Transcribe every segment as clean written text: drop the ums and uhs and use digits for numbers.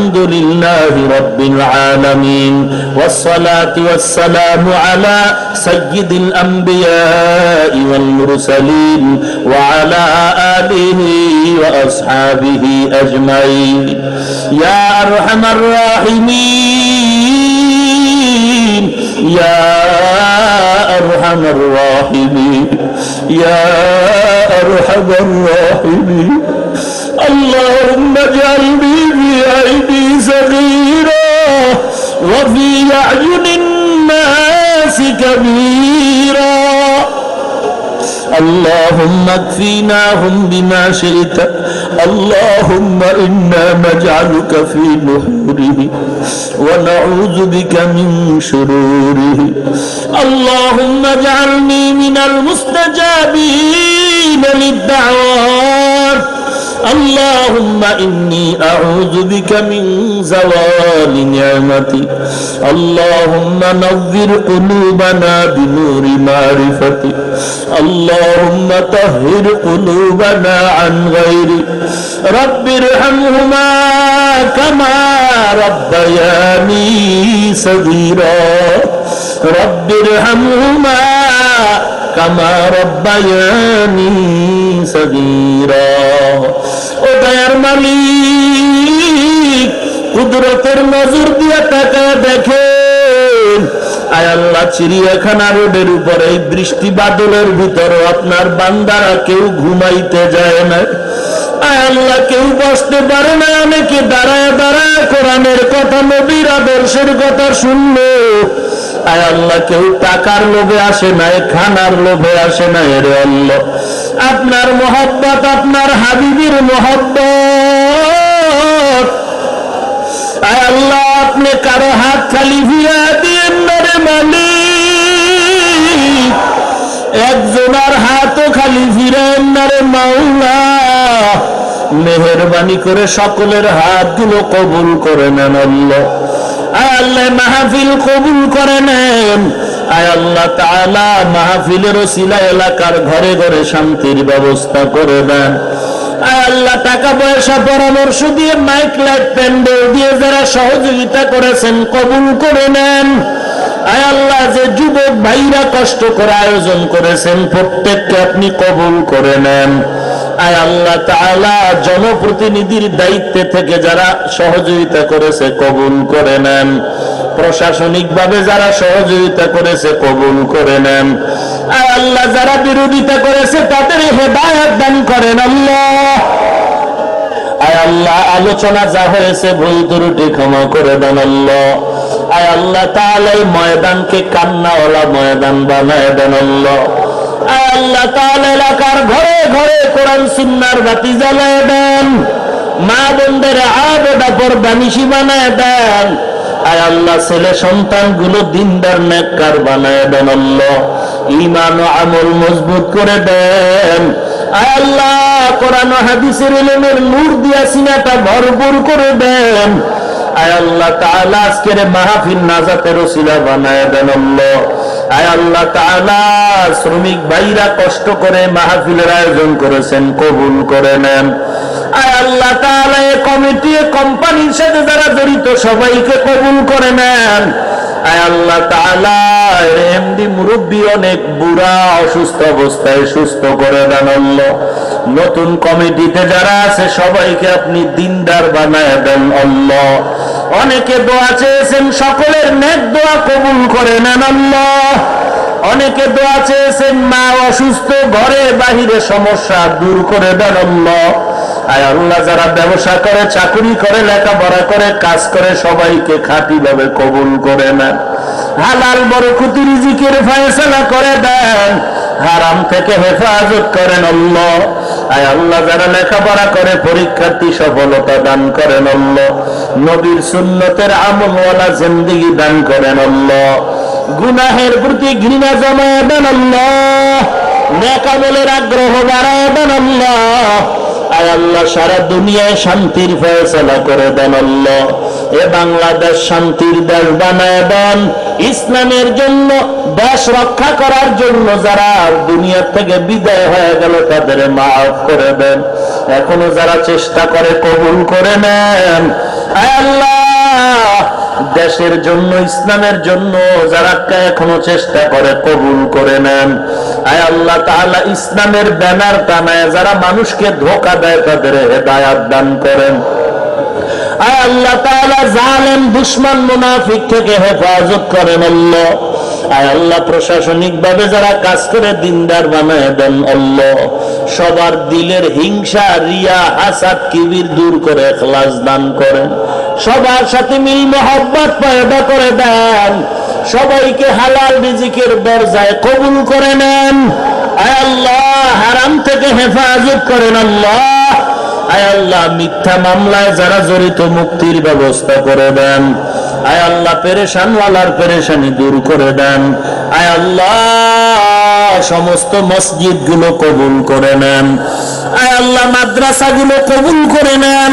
الحمد لله رب العالمين، والصلاة والسلام على سيد الأنبياء والمرسلين وعلى آله وأصحابه أجمعين. يا أرحم الراحمين يا أرحم الراحمين يا أرحم الراحمين، اللهم اجعلني في عيني صغيرا وفي أعين الناس كبيرا. اللهم اكفيناهم بما شئت، اللهم إنا نجعلك في نحوره ونعوذ بك من شروره. اللهم اجعلني من المستجابين للدعوات. اللهم إني أعوذ بك من زوال نعمتي. اللهم نظر قلوبنا بنور معرفتي، اللهم طهر قلوبنا عن غيري. رب ارحمهما كما ربياني صغيرا، رب ارحمهما كما ربياني صغيرا. दयार मालिक कुदरतेर नजर दिया ताका देखे चिड़ियाखाना रोडर ऊपर बृष्टि बादलेर भीतर अपनार बांदारा केउ घुमाइते जाए ना, आल्ला केउ बसते पारे ना, अनेके दाड़ाया दाड़ाया कुरानेर कथा नबीर आदर्शेर कथा सुनलो। आय अल्लाह केउ टाकार लोभे आसे ना, खानार लोभे आसे ना, रे अल्लाह आपनार मोहब्बत आपनार हाबीबीर मोहब्बत। आय अल्लाह आपने कारो हाथ खाली हुआ दिन रे मालिक, एक जनार हाथो खाली फिरेन रे मौला। मेहरबानी करे सकलेर हाथगुलो कबुल करे नेन अल्लाह। आय अल्लाह महफिल कबूल करें। आय अल्लाह ताला महफिल रसिला एलाकार घरे घरे शांतिर व्यवस्था करे दें। आय अल्लाह टाका पयसा परामर्श दिए माइक लाइट पैंडल दिए जरा सहयोगिता करेছেন कबूल करे নেন। आय अल्लाह जे युवक भाईरा कष्ट करे आयोजन करेছেন प्रत्येकকে আপনি कबूल करे নেন। आय अल्लाह ताला जनप्रतिनिधिर दायित्व थेके जारा सहयोगिता करेছে कबूल करे नेन, प्रशासनिक भावे जारा सहयोगिता करेছে कबूल करे नेन। आय अल्लाह जारा बिरोधिता करेছে ताদের হেদায়েत दान करेন अल्लाह। आय अल्लाह आलोचना जा হয়েছে ভুল ত্রুটি ক্ষমা করে দেন अल्लाह। आय अल्लाह ताला এই ময়দানকে কান্নাওয়ালা ময়দান বানায় দেন अल्लाह। आय अल्लाह ताला এলাকার ঘরে ঘরে কোরআন সুন্নাহর বাতি জ্বালায় দেন, মা বোনদের আবেদা পরদানিশি বানায় দেন। আয় আল্লাহ ছেলে সন্তানগুলো দিনদার নেককার বানায় দেন আল্লাহ, ঈমান ও আমল মজবুত করে দেন। আয় আল্লাহ কোরআন ও হাদিসের ইলমের নূর দিয়া সিনাটা ভরপুর করে দেন। আয় আল্লাহ তাআলা আজকের মাহফিল নাজাতের ওসিলা বানায় দেন আল্লাহ। আয় আল্লাহ তাআলা শ্রমিক ভাইরা কষ্ট করে মাহফিলের আয়োজন করেছেন কবুল করে নেন। আয় আল্লাহ তাআলা এই কমিটি কোম্পানির সাথে যারা জড়িত সবাইকে কবুল করে নেন। আয় আল্লাহ তাআলা এমডি মুরব্বি অনেক বুড়া অসুস্থ অবস্থায় সুস্থ করে দেন আল্লাহ। নতুন কমিটিতে যারা আছে সবাইকে আপনি দিনদার বানায় দেন আল্লাহ। অনেকে দোয়া চেয়েছেন সকলের নেক দোয়া কবুল করে নেন আল্লাহ। অনেকে দোয়া চেয়েছেন মা অসুস্থ ঘরে বাহিরে সমস্যা দূর করে দেন আল্লাহ। আয় আল্লাহ যারা ব্যবসা করে চাকরি করে লেখাপড়া করে কাজ করে সবাইকে খাঁটি ভাবে কবুল করে নেন। হালাল বরকতি রিজিকের ফয়সালা করে দেন, হারাম থেকে হেফাজত করেন আল্লাহ। আয় আল্লাহ যারা লেখাপড়া করে পরীক্ষার্থী সফলতা দান করেন আল্লাহ, নবীর সুন্নতের আমলওয়ালা জিন্দেগি দান করেন আল্লাহ। গুনাহের প্রতি ঘৃণা জমায় দেন আল্লাহ, নেক আমলের আগ্রহ বাড়ায় দেন আল্লাহ। আয় আল্লাহ সারা দুনিয়ায় শান্তির ফয়সালা করে দেন আল্লাহ। এ বাংলাদেশ শান্তির দেশ বানায় দেন, ইসলামের জন্য দেশ রক্ষা করার জন্য যারা দুনিয়া থেকে বিদায় হয়ে গেল তাদের মাফ করে দেন। এখনো যারা চেষ্টা করে কবুল করে নেন। দেশের জন্য ইসলামের জন্য যারা এখনো চেষ্টা করে কবুল করে নেন। আয় আল্লাহ তাআলা ইসলামের ব্যানার টানায় যারা মানুষকে ধোঁকা দেয় তাদের হেদায়েত দান করেন। আয় আল্লাহ তাআলা জালেম দুশমন মুনাফিক থেকে হেফাজত করেন আল্লাহ। আয় আল্লাহ প্রশাসনিক ভাবে যারা কাজ করে দিনদার বানায় দেন আল্লাহ। সবার দিলের হিংসা রিয়া হাসাদ কিবির দূর করে ইখলাস দান করেন। সবার সাথে মিল মহব্বত পয়দা করে দেন। সবাইকে হালাল রিজিকের দরজায় কবুল করে নেন। আয় আল্লাহ হারাম থেকে হেফাজত করেন আল্লাহ। আয় আল্লাহ মিথ্যা মামলায় যারা জড়িত মুক্তির ব্যবস্থা করে দেন। আয় আল্লাহ পেরেশানওয়ালার পেরেশানি দূর করে দেন। আয় আল্লাহ সমস্ত মসজিদ গুলো কবুল করে নেন। আয় আল্লাহ মাদ্রাসা গুলো কবুল করে নেন।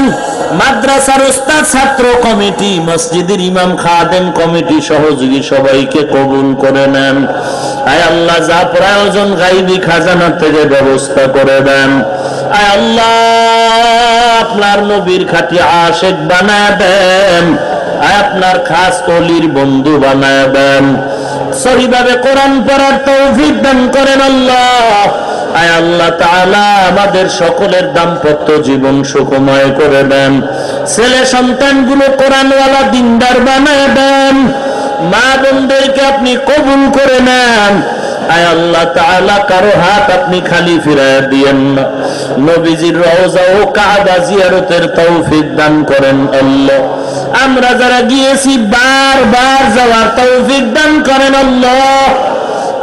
মাদ্রাসার উস্তাদ ছাত্র কমিটি মসজিদের ইমাম খাদেম কমিটি সহযোগী সবাইকে কবুল করে নেন। আয় আল্লাহ যা প্রয়োজন গায়বী খাজানা থেকে ব্যবস্থা করে দেন। আয় আল্লাহ আপনার নবীর খাঁটি আশিক বানায় দেন। আয় আপনার খাস কলির বন্ধু বানায় দেন। সহিভাবে কোরআন পড়ার তৌফিক দান করেন আল্লাহ। আয় আল্লাহ তাআলা আমাদের সকলের দাম্পত্য জীবন সুখময় করে দেন। ছেলে সন্তানগুলো কোরআনওয়ালা দিনদার বানায় দেন। মা বোনদেরকে আপনি কবুল করে নেন। আয় আল্লাহ তাআলা কারো হাত আপনি খালি ফিরায় দিয়েন না। নবীজির রওজা ও কাবা জিয়ারতের তৌফিক দান করেন আল্লাহ। আমরা যারা গিয়েছি বারবার যাওয়ার তৌফিক দান করেন আল্লাহ।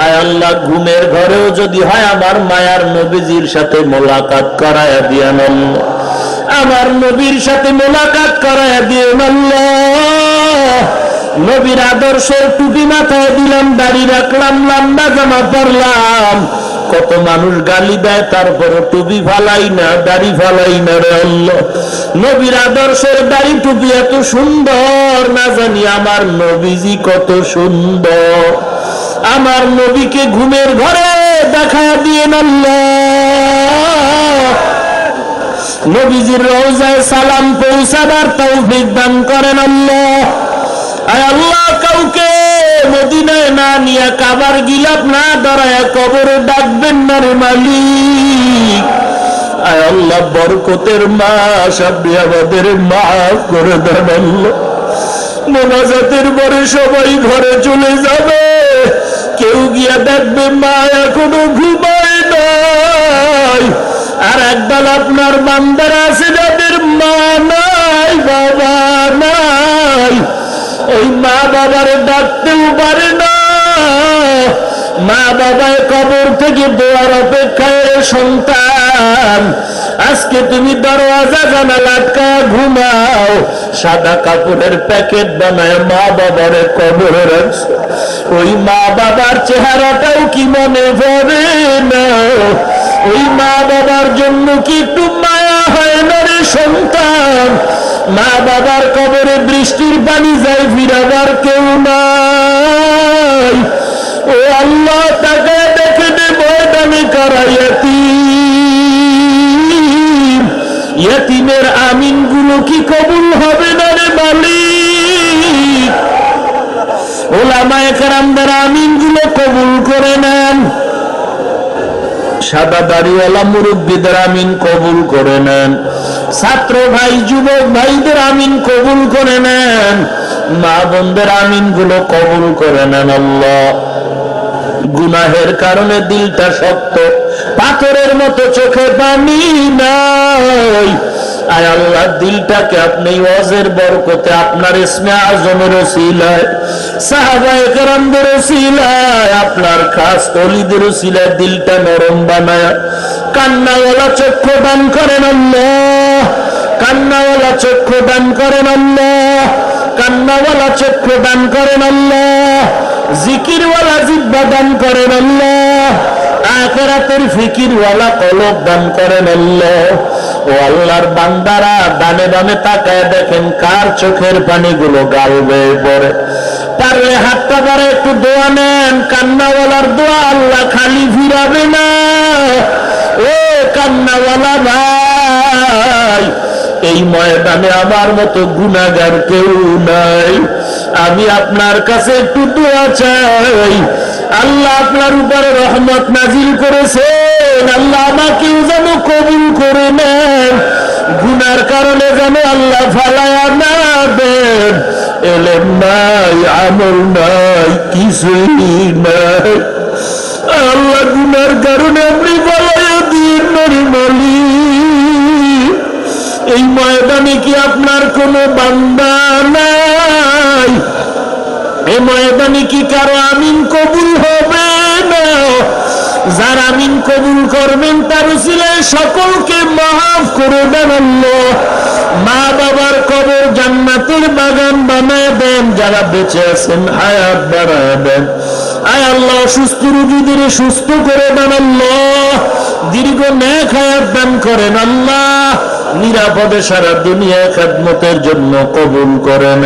আয় আল্লাহ ঘুমের ঘরেও যদি হয় আমার মায়ার নবীজির সাথে মোলাকাত করায় দিয়েন আল্লাহ। আমার নবীর সাথে মোলাকাত করায় দিয়েন আল্লাহ। নবীর আদর্শের টুপি মাথায় দিলাম, দাড়ি রাখলাম, লম্বা জামা পরলাম। কত মানুষ গালি দেয়, তারপরে টুপি ফালাই না, দাড়ি ফালাই না রে আল্লাহ। নবীর আদর্শের দাড়ি টুপি এত সুন্দর, না জানি আমার নবীজি কত সুন্দর। আমার নবীকে ঘুমের ঘরে দেখা দিয়ে আল্লাহ। নবীজির রওজায় সালাম পৌঁছাবার তৌফিক দান করেন আল্লাহ। আয় আল্লাহ কাউকে মদিনায় না নিয়ে কাবার গিলাপ না ধরায় কবরে ডাকবেন না রে মালিক। আয় আল্লাহ বরকতের মাস আপনি আমাদের মাফ করে দেন আল্লাহ। মোনাজাতের পরে সবাই ঘরে চলে যাবে, কেউ গিয়া দেখবে মা এখনো ঘুমায় নাই। আর একদল আপনার বান্দারা আছে যাদের মা নাই, বাবা নাই। ওই মা বাবার ডাকতেও পারে না। মা বাবায় কবর থেকে দোয়ার অপেক্ষায় সন্তান আজকে তুমি দরওয়াজা জানালা আটকা ঘুমাও। সাদা কাপড়ের প্যাকেট বানায় মা বাবার কবরে রাখছে। ওই মা বাবার চেহারাটাও কি মনে পড়ে না? ওই মা বাবার জন্য কি একটু মায়া হয় না রে সন্তান? মা বাবার কবরে বৃষ্টির পানি যায়, ফিরাবার কেউ নাই। ও আল্লাহ তাকে দেখে দে ময়দানে কারা ইয়াতীম। ইয়াতীমের আমিন গুলো কি কবুল হবে না রে মালিক? ওলামায়ে কেরামদের আমিন গুলো কবুল করে নেন। সাদা দাড়িওয়ালা মুরব্বীদের আমিন কবুল করে নেন। ছাত্র ভাই যুবক ভাইদের আমিন কবুল করে নেন। মা বোনদের আমিন গুলো কবুল করে নেন আল্লাহ। গুনাহের কারণে দিলটা শক্ত পাথরের মতো, চোখে পানি নাই। আয় আল্লাহ দিলটাকে আপনি ওয়াজের বরকতে আপনার ইসমে আযমের ওসিলায়, সাহাবায়ে কেরামদের ওসিলায়, আপনার খাস ওলিদের ওসিলায় দিলটা নরম বানায় কান্নাওয়ালা চক্ষু দান করেন আল্লাহ। কান্নাওয়ালা চক্ষু দান করেন আল্লাহ। কান্নাওয়ালা চক্ষু দান করেন আল্লাহ। জিকিরওয়ালা জিহ্বা দান করেন আল্লাহ। আখিরাতের ফিকিরওয়ালা কলব দান করেন আল্লাহ। ও আল্লাহর বান্দারা ডানে বামে তাকায় দেখেন কার চোখের পানিগুলো গাল বেয়ে পড়ে। পারলে হাতটা ধরে একটু দোয়া নেন। কান্নাওয়ালার দোয়া আল্লাহ খালি ফিরাবে না। ও কান্নাওয়ালা ভাই, এই ময়দানে আমার মতো গুনাহগার কেউ নাই। আমি আপনার কাছে একটু দোয়া চাই, আল্লাহ আপনার উপরে রহমত নাজিল করেছেন, আল্লাহ আমাকেও যেন কবুল করে নেন, গুনার কারণে যেন আল্লাহ ফালায়া না দেন। এলেম নাই, আমল নাই, কিছুই নাই, আল্লাহ গুনার কারণে আপনি ফালায়া দিন। নরিমলি এই ময়দানে কি আপনার কোনো বান্দা নাই? এই ময়দানে কি কারো আমিন কবুল হবে না? যার আমিন কবুল করবেন তার উসিলায় সকলকে মাফ করে দেন আল্লাহ। মা বাবার কবর জান্নাতের বাগান বানায় দেন, যারা বেঁচে আছেন হায়াত বাড়ায় দেন। আয় আল্লাহ সুস্থ রোগীদের সুস্থ করে দেন আল্লাহ, দীর্ঘ নেক হায়াত দান করেন আল্লাহ, নিরাপদে সারা দুনিয়া খেদমতের জন্য কবুল করেন।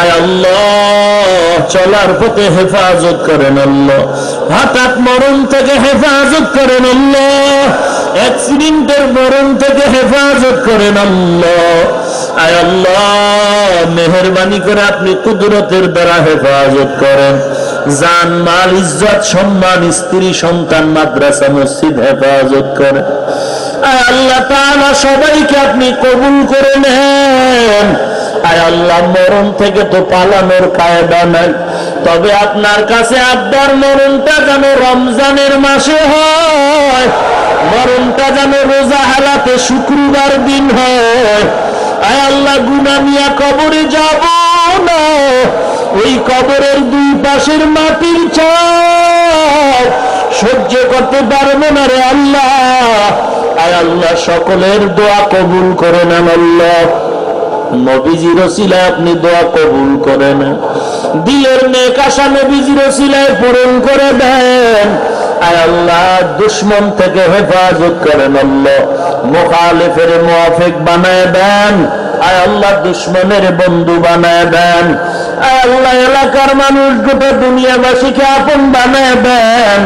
আয় আল্লাহ চলার পথে হেফাজত করেন আল্লাহ, হঠাৎ মরণ থেকে হেফাজত করেন আল্লাহ, অ্যাক্সিডেন্টের মরণ থেকে হেফাজত করেন আল্লাহ। আয় আল্লাহ মেহেরবানি করে আপনি কুদরতের দ্বারা হেফাজত করেন। জান মাল ইজ্জত সম্মান স্ত্রী সন্তান মাদ্রাসা মসজিদ হেফাজত করেন। আয় আল্লাহ তাআলা সবাইকে আপনি কবুল করে নেন। আয় আল্লাহ মরণ থেকে তো পালানোর কায়দা নাই, তবে আপনার কাছে আব্বার মরণটা যেন রমজানের মাসে হয়, মরণটা যেন রোজা হালাতে শুক্রবার দিন হয়। আয় আল্লাহ গুনাহ নিয়ে কবরে যাব না, ওই কবরের দুই পাশের মাটির চাপ সহ্য করতে পারবো না রে আল্লাহ। আয় আল্লাহ সকলের দোয়া কবুল করে নেন আল্লাহ, নবীজির ওসিলায় আপনি দোয়া কবুল করে নেন, দিলের নেক আশা নবীজির ওসিলায় পূরণ করে দেন। আয় আল্লাহ দুশমন থেকে হেফাজত করেন আল্লাহ, মুখালিফের মুয়াফিক বানায় দেন। আয় আল্লাহ দুশমনের বন্ধু বানায় দেন। আয় আল্লাহ এলাকার মানুষ গোটা দুনিয়াবাসীকে আপন বানায় দেন,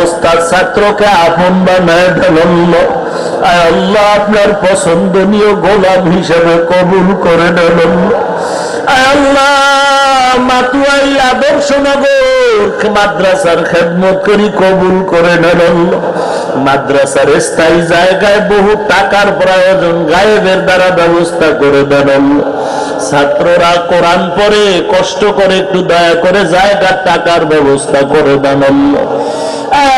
ওস্তাদ ছাত্রকে আপন বানায় দেন আল্লাহ। আয় আল্লাহ আপনার পছন্দনীয় গোলাম হিসেবে কবুল করে নেন আল্লাহ। আয় আল্লাহ মাতুয়াই আদর্শনগর মাদ্রাসার খেদমত করি কবুল করে নেন আল্লাহ। মাদ্রাসার স্থায়ী জায়গায় বহু টাকার প্রয়োজন, গায়েবের দ্বারা ব্যবস্থা করে দেন আল্লাহ। ছাত্ররা কোরআন পড়ে কষ্ট করে, একটু দয়া করে জায়গার টাকার ব্যবস্থা করে দেন আল্লাহ।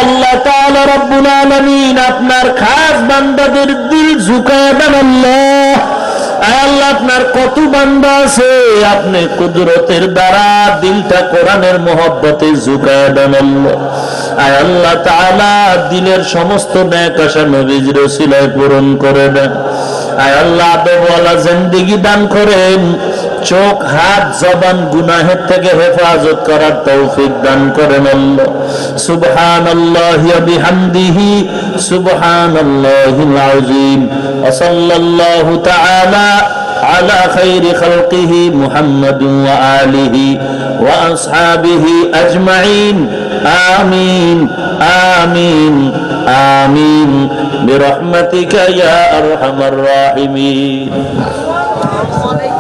আল্লাহ তাআলা রব্বুল আলামিন আপনার খাস বান্দাদের দিল ঝুঁকায় দেন আল্লাহ। আল্লাহ আপনার কত বান্দা আছে, আপনি কুদরতের দ্বারা দিলটা কোরআনের মহব্বতে ঝুঁকায় দেন আল্লাহ। আল্লাহ তাআলা দিলের সমস্ত নেক আশা নবীজির ওসিলায় পূরণ করে দেন। আল্লাহ আদবওয়ালা জিন্দেগি দান করেন, চোখ হাত জবান গুনাহের থেকে হেফাজত করার তৌফিক দান করেন আল্লাহ। সুবহানাল্লাহি ওয়া বিহামদিহি সুবহানাল্লাহিল আযীম ওয়া সাল্লাল্লাহু তাআলা আলা খাইরি খালকিহি মুহাম্মাদিন ওয়া আলিহি ওয়া আসহাবিহি আজমাইন। আমিন আমিন আমিন বিরহমাতিকা ইয়া আরহামার রাহিমিন।